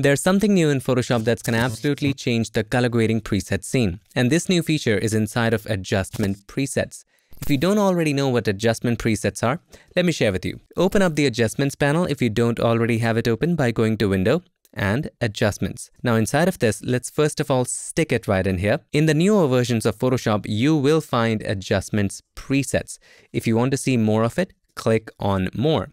There's something new in Photoshop that's going to absolutely change the color grading preset scene. And this new feature is inside of Adjustment Presets. If you don't already know what Adjustment Presets are, let me share with you. Open up the Adjustments panel if you don't already have it open by going to Window and Adjustments. Now inside of this, let's first of all stick it right in here. In the newer versions of Photoshop, you will find Adjustments Presets. If you want to see more of it, click on More.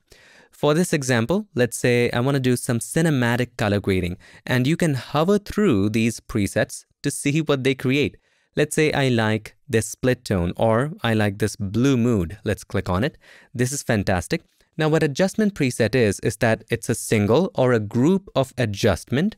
For this example, let's say I want to do some cinematic color grading, and you can hover through these presets to see what they create. Let's say I like this split tone or I like this blue mood. Let's click on it. This is fantastic. Now what adjustment preset is that it's a single or a group of adjustment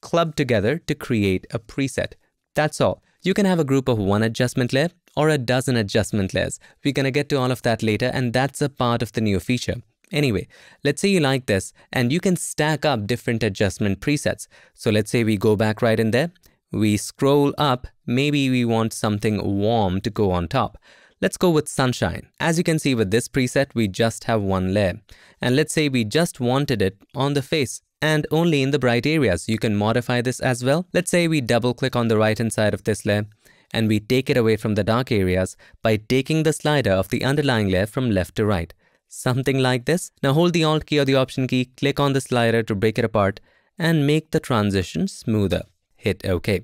clubbed together to create a preset. That's all. You can have a group of one adjustment layer or a dozen adjustment layers. We're going to get to all of that later, and that's a part of the new feature. Anyway, let's say you like this, and you can stack up different adjustment presets. So let's say we go back right in there. We scroll up. Maybe we want something warm to go on top. Let's go with sunshine. As you can see with this preset, we just have one layer. And let's say we just wanted it on the face and only in the bright areas. You can modify this as well. Let's say we double click on the right hand side of this layer and we take it away from the dark areas by taking the slider of the underlying layer from left to right. Something like this. Now hold the Alt key or the Option key, click on the slider to break it apart and make the transition smoother. Hit OK.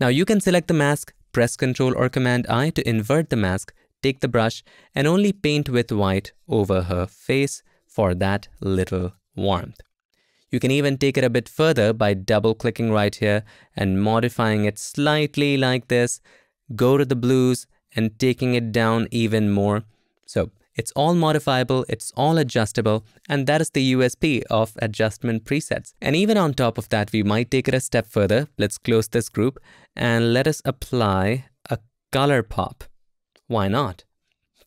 Now you can select the mask, press Ctrl or Command I to invert the mask, take the brush and only paint with white over her face for that little warmth. You can even take it a bit further by double clicking right here and modifying it slightly like this. Go to the blues and taking it down even more. So it's all modifiable, it's all adjustable, and that is the USP of adjustment presets. And even on top of that, we might take it a step further. Let's close this group and let us apply a color pop. Why not?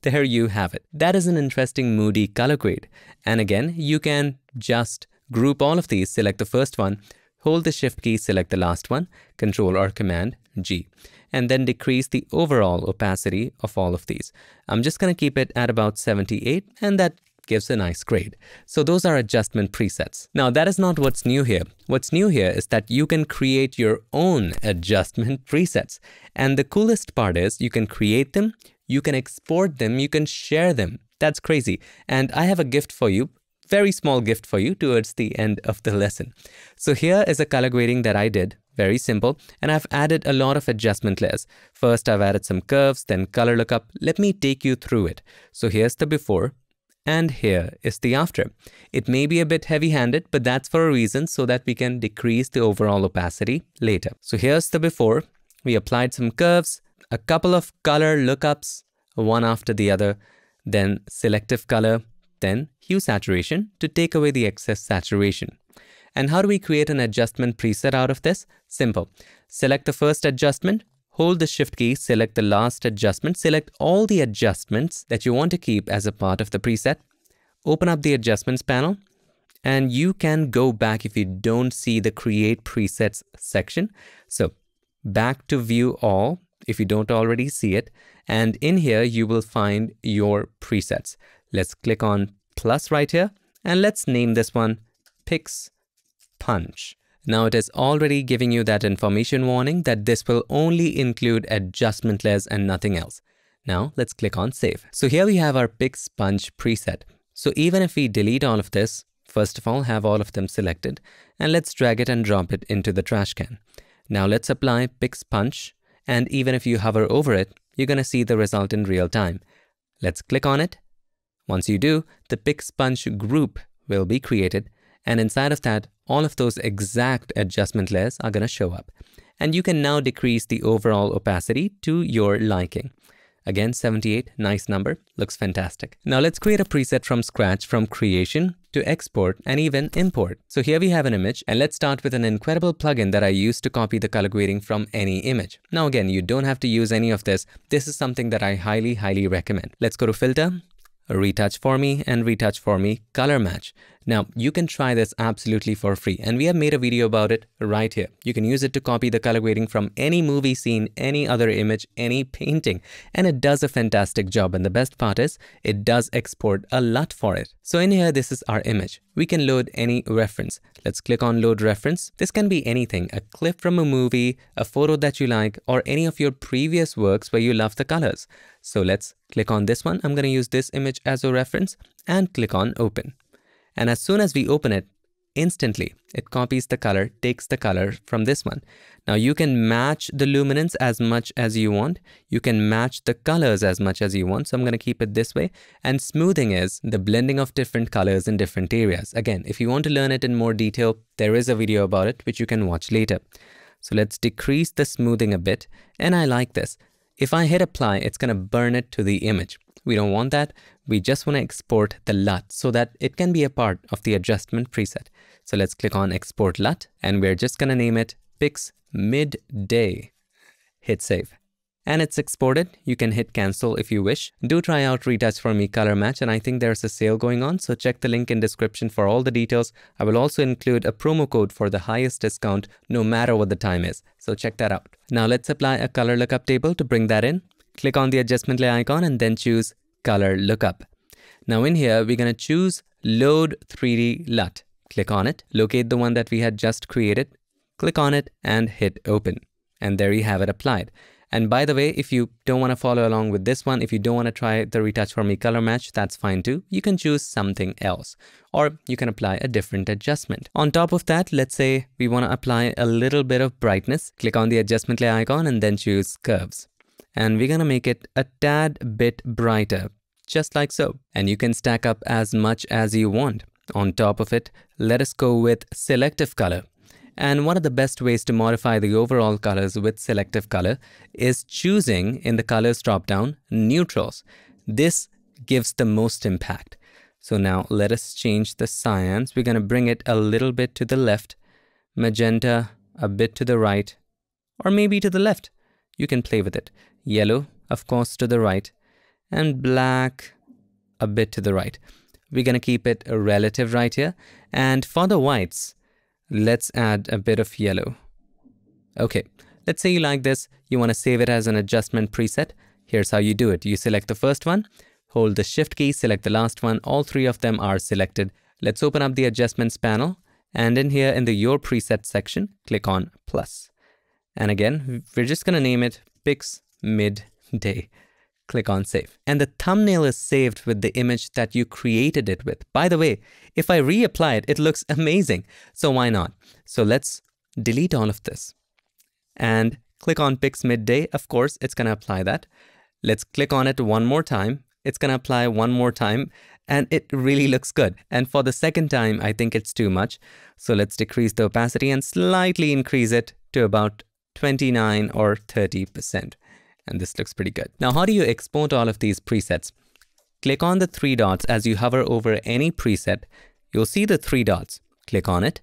There you have it. That is an interesting moody color grade. And again, you can just group all of these, select the first one, hold the Shift key, select the last one, Control or Command G, and then decrease the overall opacity of all of these. I'm just going to keep it at about 78, and that gives a nice grade. So those are adjustment presets. Now that is not what's new here. What's new here is that you can create your own adjustment presets. And the coolest part is you can create them, you can export them, you can share them. That's crazy. And I have a gift for you. Very small gift for you towards the end of the lesson. So here is a color grading that I did, very simple, and I've added a lot of adjustment layers. First, I've added some curves, then color lookup. Let me take you through it. So here's the before and here is the after. It may be a bit heavy-handed, but that's for a reason so that we can decrease the overall opacity later. So here's the before. We applied some curves, a couple of color lookups, one after the other, then selective color, then hue saturation to take away the excess saturation. And how do we create an adjustment preset out of this? Simple. Select the first adjustment, hold the Shift key, select the last adjustment, select all the adjustments that you want to keep as a part of the preset. Open up the Adjustments panel and you can go back if you don't see the Create Presets section. So back to View All if you don't already see it, and in here you will find your presets. Let's click on plus right here and let's name this one Pix Punch. Now it is already giving you that information warning that this will only include adjustment layers and nothing else. Now let's click on save. So here we have our Pix Punch preset. So even if we delete all of this, first of all have all of them selected and let's drag it and drop it into the trash can. Now let's apply Pix Punch, and even if you hover over it, you're going to see the result in real time. Let's click on it. Once you do, the Pix Punch group will be created, and inside of that, all of those exact adjustment layers are going to show up. And you can now decrease the overall opacity to your liking. Again, 78, nice number, looks fantastic. Now let's create a preset from scratch, from creation to export and even import. So here we have an image, and let's start with an incredible plugin that I use to copy the color grading from any image. Now again, you don't have to use any of this. This is something that I highly, highly recommend. Let's go to Filter, Retouch4me and Retouch4me Color Match. Now, you can try this absolutely for free, and we have made a video about it right here. You can use it to copy the color grading from any movie scene, any other image, any painting, and it does a fantastic job. And the best part is, it does export a LUT for it. So in here, this is our image. We can load any reference. Let's click on Load Reference. This can be anything, a clip from a movie, a photo that you like, or any of your previous works where you love the colors. So let's click on this one. I'm going to use this image as a reference and click on Open. And as soon as we open it, instantly, it copies the color, takes the color from this one. Now you can match the luminance as much as you want. You can match the colors as much as you want. So I'm going to keep it this way. And smoothing is the blending of different colors in different areas. Again, if you want to learn it in more detail, there is a video about it, which you can watch later. So let's decrease the smoothing a bit. And I like this. If I hit apply, it's going to burn it to the image. We don't want that. We just want to export the LUT so that it can be a part of the adjustment preset. So let's click on Export LUT, and we're just going to name it Pix Midday. Hit Save. And it's exported. You can hit Cancel if you wish. Do try out Retouch4me Color Match, and I think there's a sale going on, so check the link in description for all the details. I will also include a promo code for the highest discount, no matter what the time is. So check that out. Now let's apply a color lookup table to bring that in. Click on the adjustment layer icon and then choose Color Lookup. Now in here, we're going to choose Load 3D LUT. Click on it, locate the one that we had just created, click on it and hit Open. And there you have it applied. And by the way, if you don't want to follow along with this one, if you don't want to try the Retouch4me Color Match, that's fine too. You can choose something else, or you can apply a different adjustment. On top of that, let's say we want to apply a little bit of brightness. Click on the adjustment layer icon and then choose Curves. And we're going to make it a tad bit brighter, just like so. And you can stack up as much as you want. On top of it, let us go with selective color. And one of the best ways to modify the overall colors with selective color is choosing, in the colors drop-down, neutrals. This gives the most impact. So now let us change the cyans. We're going to bring it a little bit to the left, magenta a bit to the right, or maybe to the left. You can play with it. Yellow, of course, to the right, and black a bit to the right. We're going to keep it relative right here. And for the whites, let's add a bit of yellow. Okay, let's say you like this. You want to save it as an adjustment preset. Here's how you do it. You select the first one, hold the Shift key, select the last one. All three of them are selected. Let's open up the Adjustments panel. And in here, in the Your Preset section, click on Plus. And again, we're just going to name it Pix Midday. Click on Save. And the thumbnail is saved with the image that you created it with. By the way, if I reapply it, it looks amazing. So why not? So let's delete all of this and click on Pix Midday. Of course, it's going to apply that. Let's click on it one more time. It's going to apply one more time, and it really looks good. And for the second time, I think it's too much. So let's decrease the opacity and slightly increase it to about 29 or 30%. And this looks pretty good. Now, how do you export all of these presets? Click on the three dots as you hover over any preset. You'll see the three dots. Click on it.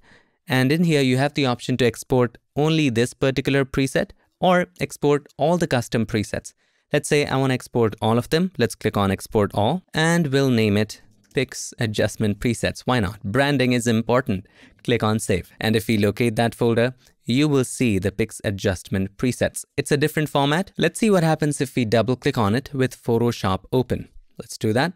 And in here, you have the option to export only this particular preset or export all the custom presets. Let's say I want to export all of them. Let's click on Export All, and we'll name it Pix Adjustment Presets. Why not? Branding is important. Click on Save. And if we locate that folder, you will see the Pix Adjustment Presets. It's a different format. Let's see what happens if we double-click on it with Photoshop open. Let's do that.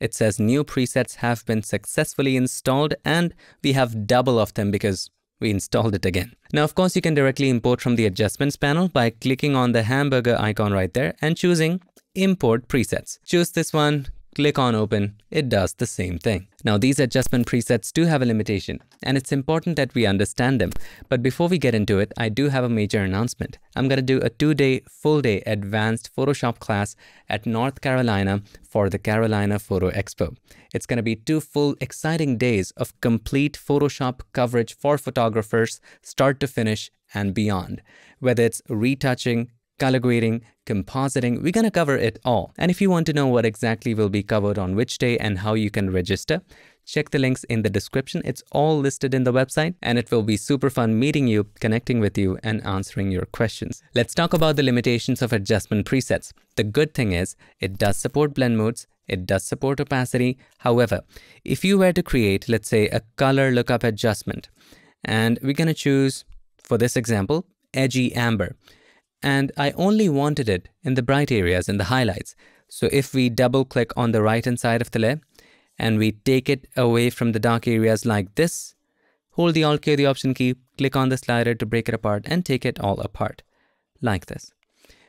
It says new presets have been successfully installed, and we have double of them because we installed it again. Now, of course, you can directly import from the Adjustments panel by clicking on the hamburger icon right there and choosing Import Presets. Choose this one. Click on Open. It does the same thing. Now, these adjustment presets do have a limitation, and it's important that we understand them. But before we get into it, I do have a major announcement. I'm going to do a two-day, full-day advanced Photoshop class at North Carolina for the Carolina Photo Expo. It's going to be two full, exciting days of complete Photoshop coverage for photographers, start to finish and beyond. Whether it's retouching, color grading, compositing, we're going to cover it all. And if you want to know what exactly will be covered on which day and how you can register, check the links in the description. It's all listed in the website, and it will be super fun meeting you, connecting with you, and answering your questions. Let's talk about the limitations of adjustment presets. The good thing is it does support blend modes, It does support opacity. However, if you were to create, let's say, a color lookup adjustment, and we're going to choose, for this example, edgy amber, and I only wanted it in the bright areas, in the highlights. So if we double click on the right hand side of the layer and we take it away from the dark areas like this, hold the Alt key or the Option key, click on the slider to break it apart and take it all apart like this.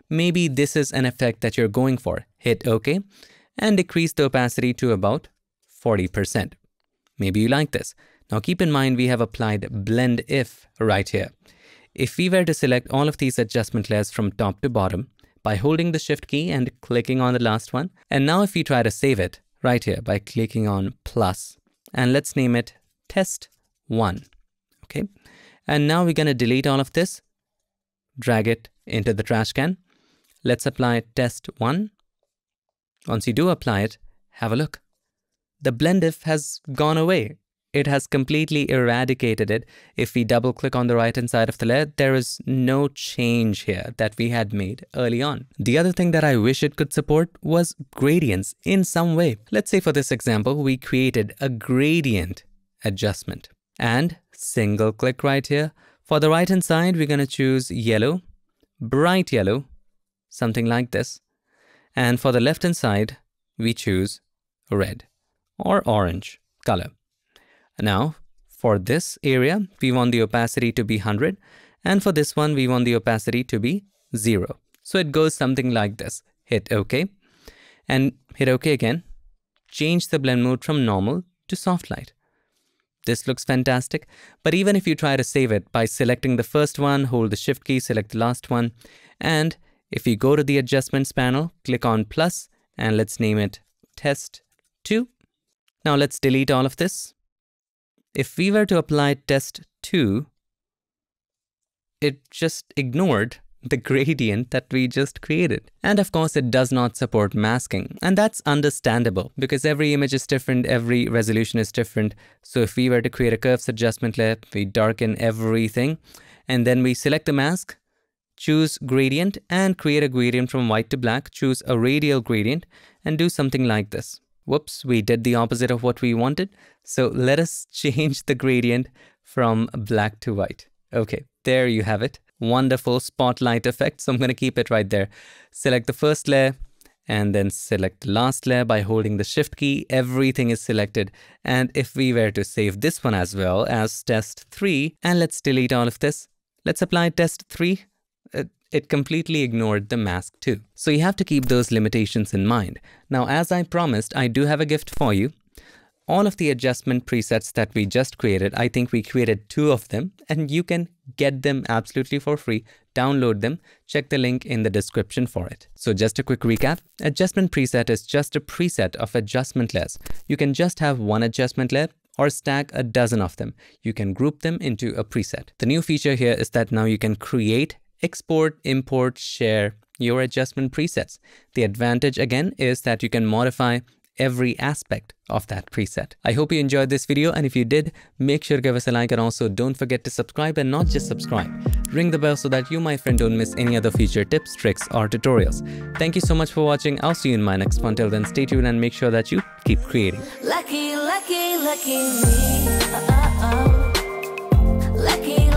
Maybe this is an effect that you're going for. Hit OK and decrease the opacity to about 40%. Maybe you like this. Now keep in mind we have applied Blend If right here. If we were to select all of these adjustment layers from top to bottom by holding the Shift key and clicking on the last one, and now if we try to save it right here by clicking on plus, and let's name it Test 1. Okay, and now we're going to delete all of this, drag it into the trash can. Let's apply Test 1. Once you do apply it, have a look. The Blend If has gone away. It has completely eradicated it. If we double click on the right hand side of the layer, there is no change here that we had made early on. The other thing that I wish it could support was gradients in some way. Let's say for this example, we created a gradient adjustment and single click right here. For the right hand side, we're going to choose yellow, bright yellow, something like this. And for the left hand side, we choose red or orange color. Now, for this area, we want the opacity to be 100, and for this one, we want the opacity to be 0. So it goes something like this. Hit OK, and hit OK again. Change the blend mode from normal to soft light. This looks fantastic, but even if you try to save it by selecting the first one, hold the Shift key, select the last one, and if you go to the Adjustments panel, click on plus, and let's name it Test 2. Now let's delete all of this. If we were to apply Test 2, it just ignored the gradient that we just created. And of course, it does not support masking. And that's understandable because every image is different, every resolution is different. So if we were to create a curves adjustment layer, we darken everything, and then we select the mask, choose gradient, and create a gradient from white to black, choose a radial gradient, and do something like this. Whoops, we did the opposite of what we wanted. So let us change the gradient from black to white. Okay, there you have it. Wonderful spotlight effect. So I'm going to keep it right there. Select the first layer and then select the last layer by holding the Shift key. Everything is selected. And if we were to save this one as well as Test 3, and let's delete all of this. Let's apply Test 3. It completely ignored the mask too. So you have to keep those limitations in mind. Now, as I promised, I do have a gift for you. All of the adjustment presets that we just created, I think we created 2 of them, and you can get them absolutely for free. Download them, check the link in the description for it. So just a quick recap, adjustment preset is just a preset of adjustment layers. You can just have one adjustment layer, or stack a dozen of them. You can group them into a preset. The new feature here is that now you can create, export, import, share your adjustment presets. The advantage again is that you can modify every aspect of that preset. I hope you enjoyed this video, and if you did, make sure to give us a like, and also don't forget to subscribe, and not just subscribe. Ring the bell so that you, my friend, don't miss any other future tips, tricks, or tutorials. Thank you so much for watching. I'll see you in my next one. Till then, stay tuned and make sure that you keep creating. Lucky, lucky, lucky me. Lucky.